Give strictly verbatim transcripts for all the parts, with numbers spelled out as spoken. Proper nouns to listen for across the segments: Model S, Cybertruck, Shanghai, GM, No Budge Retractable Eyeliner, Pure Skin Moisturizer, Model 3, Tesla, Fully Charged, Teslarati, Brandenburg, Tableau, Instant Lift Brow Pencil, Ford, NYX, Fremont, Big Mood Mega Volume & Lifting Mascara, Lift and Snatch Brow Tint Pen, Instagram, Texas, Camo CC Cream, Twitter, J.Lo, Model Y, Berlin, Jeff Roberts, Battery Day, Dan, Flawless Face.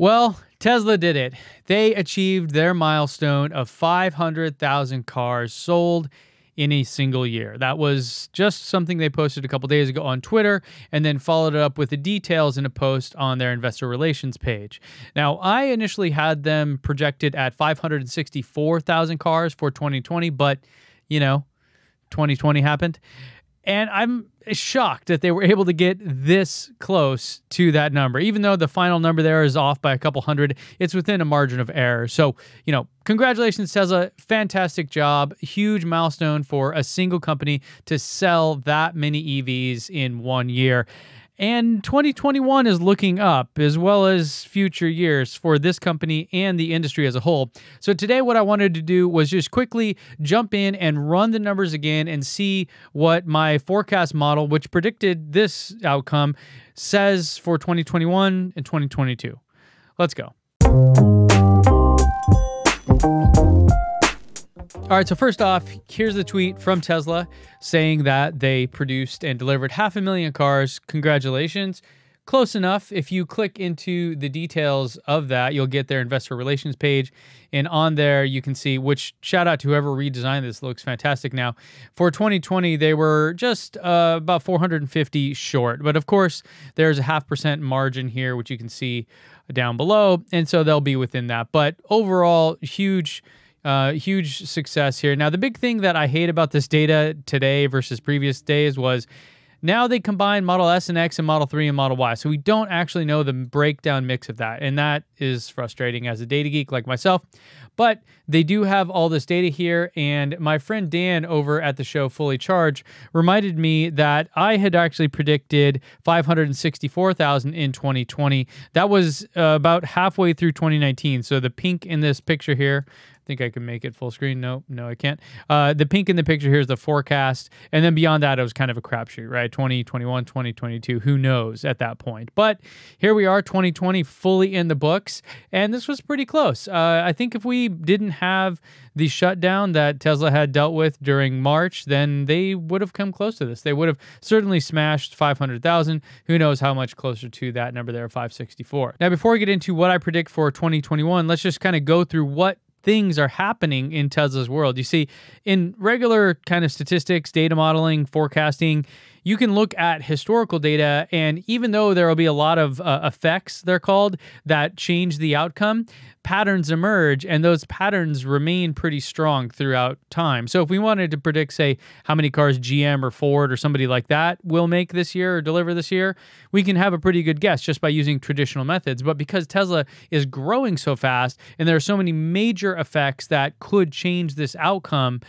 Well, Tesla did it. They achieved their milestone of five hundred thousand cars sold in a single year. That was just something they posted a couple days ago on Twitter, and then followed it up with the details in a post on their investor relations page. Now, I initially had them projected at five hundred sixty-four thousand cars for twenty twenty, but, you know, twenty twenty happened. And I'm shocked that they were able to get this close to that number. Even though the final number there is off by a couple hundred, it's within a margin of error. So, you know, congratulations, Tesla. Fantastic job. Huge milestone for a single company to sell that many E Vs in one year. And twenty twenty-one is looking up, as well as future years for this company and the industry as a whole. So today what I wanted to do was just quickly jump in and run the numbers again and see what my forecast model, which predicted this outcome, says for twenty twenty-one and twenty twenty-two. Let's go. All right, so first off, here's the tweet from Tesla saying that they produced and delivered half a million cars. Congratulations. Close enough. If you click into the details of that, you'll get their investor relations page. And on there, you can see, which shout out to whoever redesigned this, looks fantastic now. For twenty twenty, they were just uh, about four hundred fifty short. But of course, there's a half percent margin here, which you can see down below. And so they'll be within that. But overall, huge... Uh, huge success here. Now, the big thing that I hate about this data today versus previous days was now they combine Model S and X and Model three and Model Y. So we don't actually know the breakdown mix of that. And that is frustrating as a data geek like myself. But they do have all this data here. And my friend Dan over at the show Fully Charged reminded me that I had actually predicted five hundred sixty-four thousand in twenty twenty. That was uh, about halfway through twenty nineteen. So the pink in this picture here, think I can make it full screen. No, no, I can't. Uh, the pink in the picture here is the forecast. And then beyond that, it was kind of a crapshoot, right? twenty twenty-one, twenty twenty-two, who knows at that point. But here we are, twenty twenty, fully in the books. And this was pretty close. Uh, I think if we didn't have the shutdown that Tesla had dealt with during March, then they would have come close to this. They would have certainly smashed five hundred thousand. Who knows how much closer to that number there, five sixty-four. Now, before I get into what I predict for twenty twenty-one, let's just kind of go through what things are happening in Tesla's world. You see, in regular kind of statistics, data modeling, forecasting, you can look at historical data, and even though there will be a lot of uh, effects, they're called, that change the outcome, patterns emerge, and those patterns remain pretty strong throughout time. So if we wanted to predict, say, how many cars G M or Ford or somebody like that will make this year or deliver this year, we can have a pretty good guess just by using traditional methods. But because Tesla is growing so fast, and there are so many major effects that could change this outcome,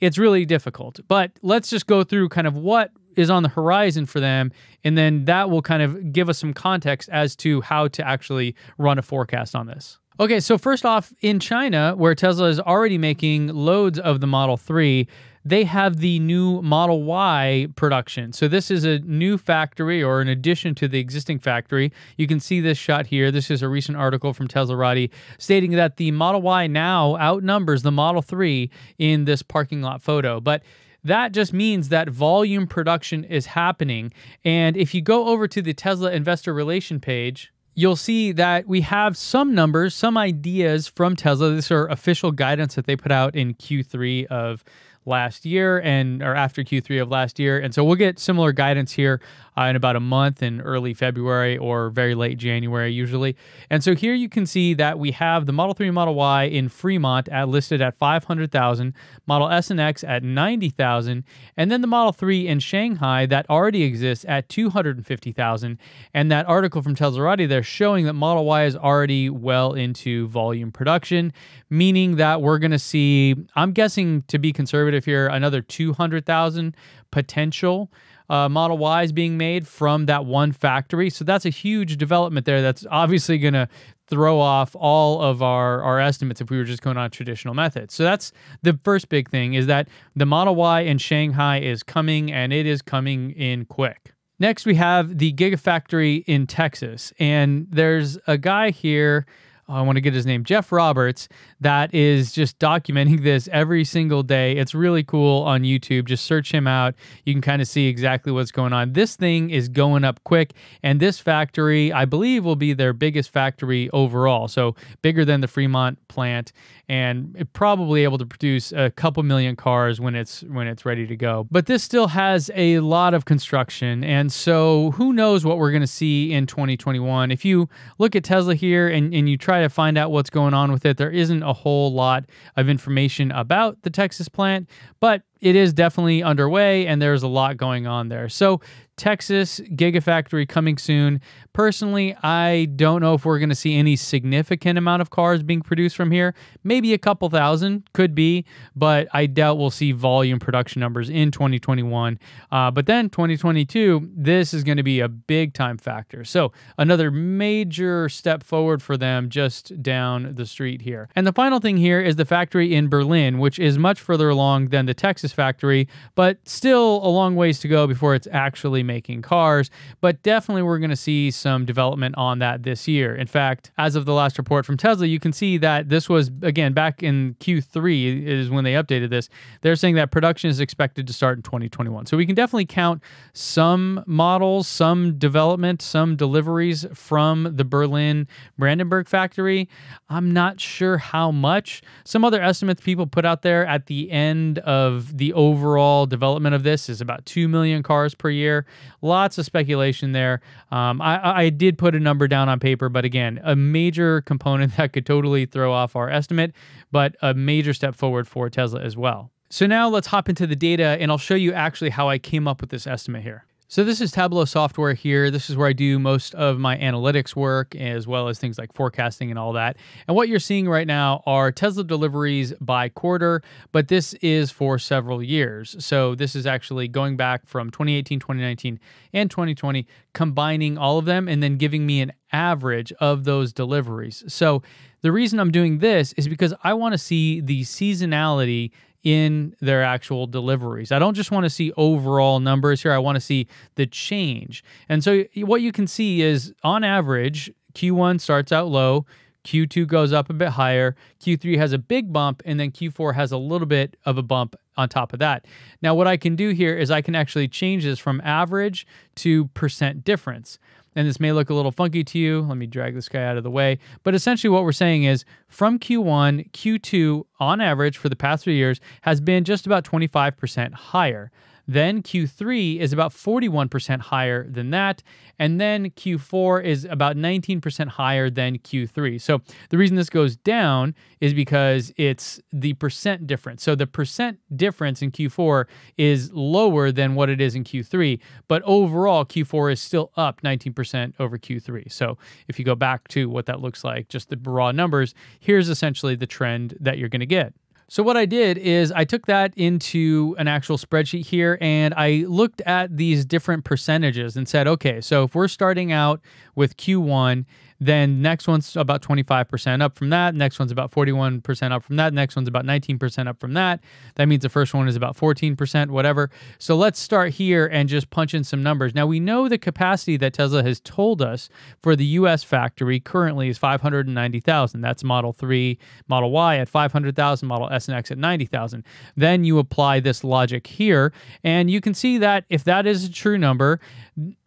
it's really difficult. But let's just go through kind of what is on the horizon for them, and then that will kind of give us some context as to how to actually run a forecast on this. Okay, so first off, in China, where Tesla is already making loads of the Model three, they have the new Model Y production. So this is a new factory, or an addition to the existing factory. You can see this shot here. This is a recent article from Teslarati stating that the Model Y now outnumbers the Model three in this parking lot photo. But that just means that volume production is happening. And if you go over to the Tesla investor relation page, you'll see that we have some numbers, some ideas from Tesla. These are official guidance that they put out in Q three of last year, and or after Q three of last year. And so we'll get similar guidance here uh, in about a month, in early February or very late January usually. And so here you can see that we have the Model three and Model Y in Fremont at, listed at five hundred thousand, Model S and X at ninety thousand, and then the Model three in Shanghai that already exists at two hundred fifty thousand. And that article from Teslarati there showing that Model Y is already well into volume production, meaning that we're going to see, I'm guessing to be conservative here, another two hundred thousand potential uh, Model Ys being made from that one factory. So that's a huge development there that's obviously going to throw off all of our, our estimates if we were just going on traditional methods. So that's the first big thing, is that the Model Y in Shanghai is coming, and it is coming in quick. Next, we have the Gigafactory in Texas, and there's a guy here I want to get his name, Jeff Roberts, that is just documenting this every single day. It's really cool on YouTube. Just search him out. You can kind of see exactly what's going on. This thing is going up quick, and this factory, I believe, will be their biggest factory overall, so bigger than the Fremont plant, and probably able to produce a couple million cars when it's, when it's ready to go. But this still has a lot of construction, and so who knows what we're going to see in twenty twenty-one. If you look at Tesla here and, and you try to find out what's going on with it, there isn't a whole lot of information about the Texas plant, but it is definitely underway, and there's a lot going on there. So Texas Gigafactory coming soon. Personally, I don't know if we're going to see any significant amount of cars being produced from here. Maybe a couple thousand, could be, but I doubt we'll see volume production numbers in twenty twenty-one. Uh, but then twenty twenty-two, this is going to be a big-time factor. So another major step forward for them just down the street here. And the final thing here is the factory in Berlin, which is much further along than the Texas factory, but still a long ways to go before it's actually making cars. But definitely we're going to see some development on that this year. In fact, as of the last report from Tesla, you can see that this was, again, back in Q three is when they updated this. They're saying that production is expected to start in twenty twenty-one. So we can definitely count some models, some development, some deliveries from the Berlin Brandenburg factory. I'm not sure how much. Some other estimates people put out there at the end of the overall development of this is about two million cars per year. Lots of speculation there. Um, I, I did put a number down on paper, but again, a major component that could totally throw off our estimate, but a major step forward for Tesla as well. So now let's hop into the data, and I'll show you actually how I came up with this estimate here. So this is Tableau software here. This is where I do most of my analytics work, as well as things like forecasting and all that. And what you're seeing right now are Tesla deliveries by quarter, but this is for several years. So this is actually going back from twenty eighteen, twenty nineteen, and twenty twenty, combining all of them and then giving me an average of those deliveries. So the reason I'm doing this is because I want to see the seasonality in their actual deliveries. I don't just want to see overall numbers here. I want to see the change. And so what you can see is, on average, Q one starts out low, Q two goes up a bit higher, Q three has a big bump, and then Q four has a little bit of a bump on top of that. Now, what I can do here is I can actually change this from average to percent difference. And this may look a little funky to you. Let me drag this guy out of the way. But essentially what we're saying is from Q one, Q two on average for the past three years has been just about twenty-five percent higher. Then Q three is about forty-one percent higher than that. And then Q four is about nineteen percent higher than Q three. So the reason this goes down is because it's the percent difference. So the percent difference in Q four is lower than what it is in Q three. But overall, Q four is still up nineteen percent over Q three. So if you go back to what that looks like, just the raw numbers, here's essentially the trend that you're going to get. So what I did is I took that into an actual spreadsheet here, and I looked at these different percentages and said, okay, so if we're starting out with Q one, then next one's about twenty-five percent up from that, next one's about forty-one percent up from that, next one's about nineteen percent up from that. That means the first one is about fourteen percent, whatever. So let's start here and just punch in some numbers. Now, we know the capacity that Tesla has told us for the U S factory currently is five hundred ninety thousand. That's Model three, Model Y at five hundred thousand, Model S and X at ninety thousand. Then you apply this logic here, and you can see that if that is a true number,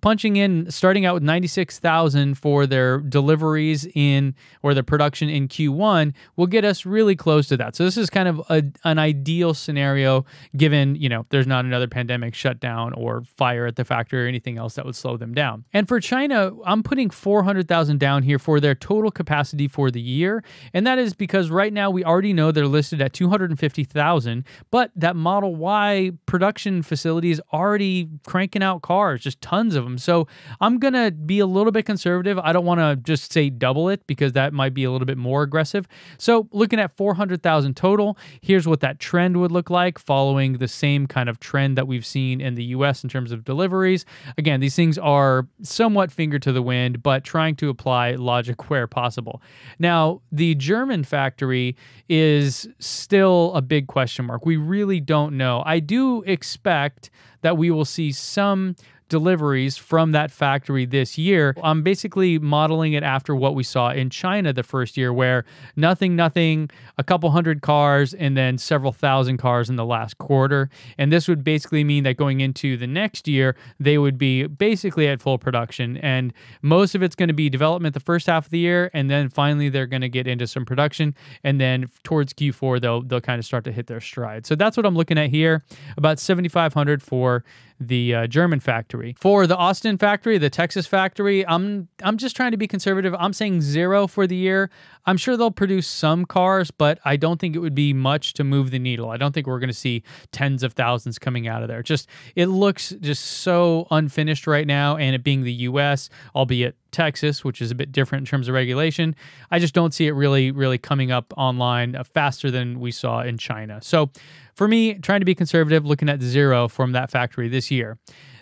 punching in, starting out with ninety-six thousand for their deliveries in, or the production in Q one, will get us really close to that. So this is kind of a, an ideal scenario, given, you know, there's not another pandemic shutdown or fire at the factory or anything else that would slow them down. And for China, I'm putting four hundred thousand down here for their total capacity for the year. And that is because right now we already know they're listed at two hundred fifty thousand, but that Model Y production facility is already cranking out cars, just tons of them. So I'm going to be a little bit conservative. I don't want to just say double it, because that might be a little bit more aggressive. So looking at four hundred thousand total, here's what that trend would look like, following the same kind of trend that we've seen in the U S in terms of deliveries. Again, these things are somewhat finger to the wind, but trying to apply logic where possible. Now, the German factory is still a big question mark. We really don't know. I do expect that we will see some deliveries from that factory this year. I'm basically modeling it after what we saw in China the first year, where nothing, nothing, a couple hundred cars, and then several thousand cars in the last quarter. And this would basically mean that going into the next year, they would be basically at full production. And most of it's going to be development the first half of the year, and then finally they're going to get into some production. And then towards Q four, they'll, they'll kind of start to hit their stride. So that's what I'm looking at here, about seventy-five hundred for the uh, German factory. For the Austin factory, the Texas factory, I'm I'm just trying to be conservative. I'm saying zero for the year. I'm sure they'll produce some cars, but I don't think it would be much to move the needle. I don't think we're going to see tens of thousands coming out of there. Just it looks just so unfinished right now, and it being the U S, albeit Texas, which is a bit different in terms of regulation, I just don't see it really, really coming up online faster than we saw in China. So for me, trying to be conservative, looking at zero from that factory this year.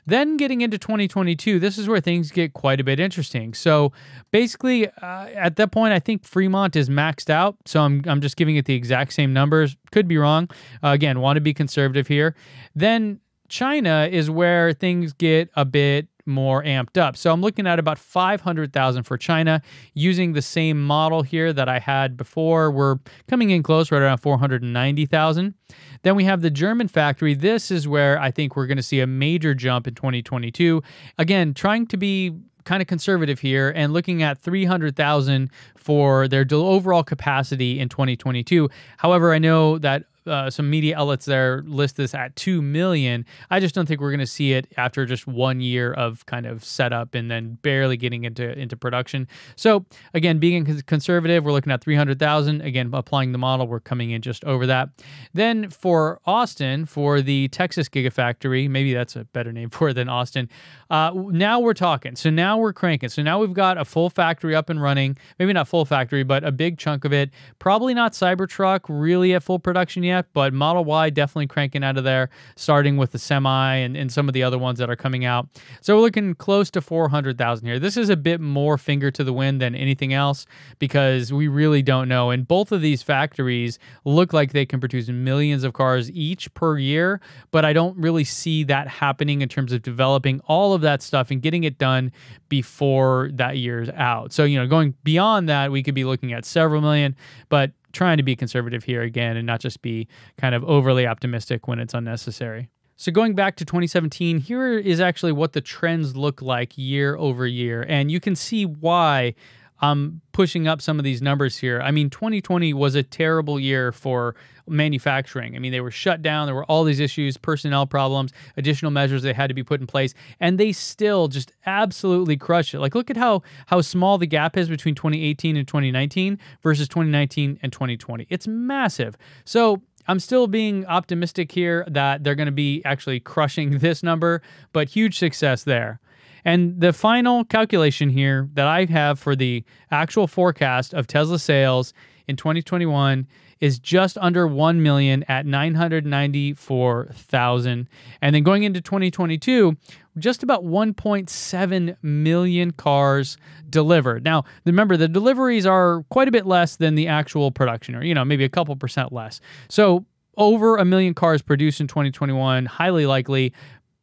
Then getting into twenty twenty-two, this is where things get quite a bit interesting. So basically, uh, at that point, I think Fremont is maxed out. So I'm, I'm just giving it the exact same numbers. Could be wrong. Uh, again, want to be conservative here. Then China is where things get a bit more amped up. So I'm looking at about five hundred thousand for China using the same model here that I had before. We're coming in close, right around four hundred ninety thousand. Then we have the German factory. This is where I think we're going to see a major jump in twenty twenty-two. Again, trying to be kind of conservative here and looking at three hundred thousand for their overall capacity in twenty twenty-two. However, I know that Uh, some media outlets there list this at two million. I just don't think we're going to see it after just one year of kind of setup and then barely getting into, into production. So again, being conservative, we're looking at three hundred thousand. Again, applying the model, we're coming in just over that. Then for Austin, for the Texas Gigafactory, maybe that's a better name for it than Austin. Uh, now we're talking. So now we're cranking. So now we've got a full factory up and running. Maybe not full factory, but a big chunk of it. Probably not Cybertruck really at full production yet, but Model Y definitely cranking out of there, starting with the semi and, and some of the other ones that are coming out. So we're looking close to four hundred thousand here. This is a bit more finger to the wind than anything else because we really don't know. And both of these factories look like they can produce millions of cars each per year, but I don't really see that happening in terms of developing all of that stuff and getting it done before that year's out. So, you know, going beyond that, we could be looking at several million, but trying to be conservative here again and not just be kind of overly optimistic when it's unnecessary. So going back to twenty seventeen, here is actually what the trends look like year over year. And you can see why I'm pushing up some of these numbers here. I mean, twenty twenty was a terrible year for manufacturing. I mean, they were shut down. There were all these issues, personnel problems, additional measures that had to be put in place, and they still just absolutely crushed it. Like, look at how how small the gap is between twenty eighteen and twenty nineteen versus twenty nineteen and twenty twenty. It's massive. So I'm still being optimistic here that they're going to be actually crushing this number, but huge success there. And the final calculation here that I have for the actual forecast of Tesla sales in twenty twenty-one is just under one million at nine hundred ninety-four thousand. And then going into twenty twenty-two, just about one point seven million cars delivered. Now, remember, the deliveries are quite a bit less than the actual production, or, you know, maybe a couple percent less. So over a million cars produced in twenty twenty-one, highly likely,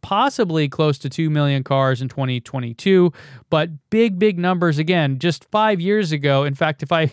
possibly close to two million cars in twenty twenty-two, but big, big numbers again, just five years ago. In fact, if I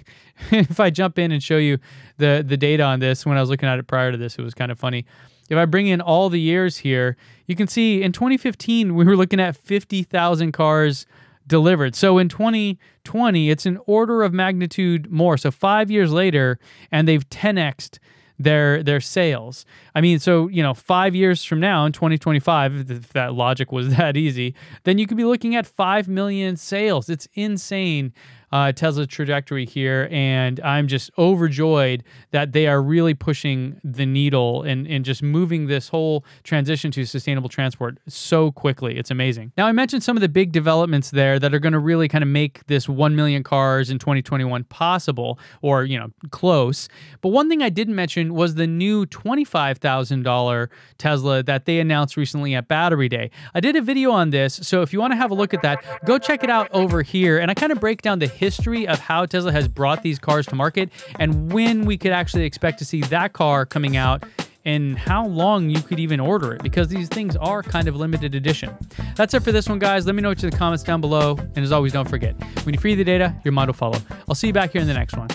if I jump in and show you the, the data on this, when I was looking at it prior to this, it was kind of funny. If I bring in all the years here, you can see in twenty fifteen, we were looking at fifty thousand cars delivered. So in twenty twenty, it's an order of magnitude more. So five years later, and they've ten X'd their their sales. I mean, so, you know, five years from now in twenty twenty-five, if that logic was that easy, then you could be looking at five million sales. It's insane, uh, Tesla trajectory here. And I'm just overjoyed that they are really pushing the needle and, and just moving this whole transition to sustainable transport so quickly. It's amazing. Now, I mentioned some of the big developments there that are going to really kind of make this one million cars in twenty twenty-one possible, or, you know, close. But one thing I didn't mention was the new twenty-five thousand dollar Tesla that they announced recently at Battery Day. I did a video on this, so if you want to have a look at that, go check it out over here. And I kind of break down the history of how Tesla has brought these cars to market and when we could actually expect to see that car coming out and how long you could even order it, because these things are kind of limited edition. That's it for this one, guys. Let me know what you in the comments down below. And as always, don't forget, when you free the data, your mind will follow. I'll see you back here in the next one.